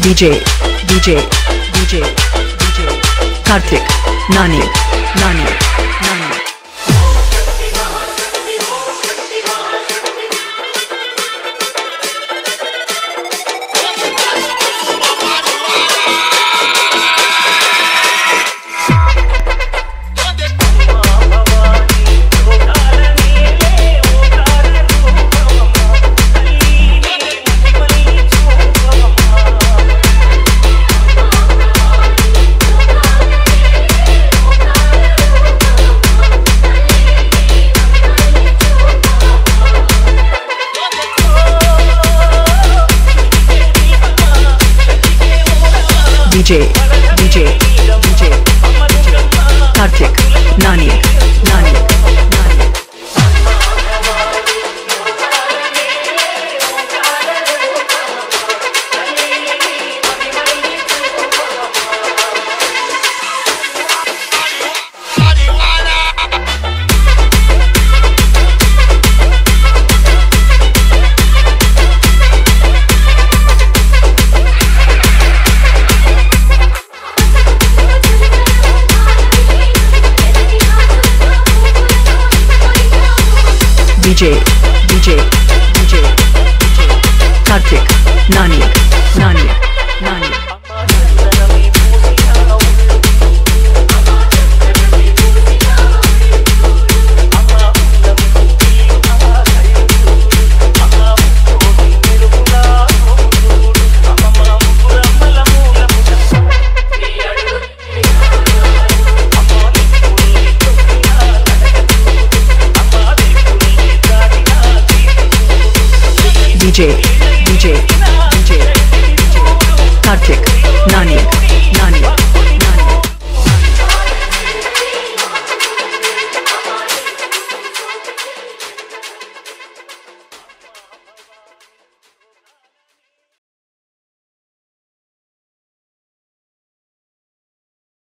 DJ Karthik Nani. DJ Karthik Nani. DJ Karthik Nani. DJ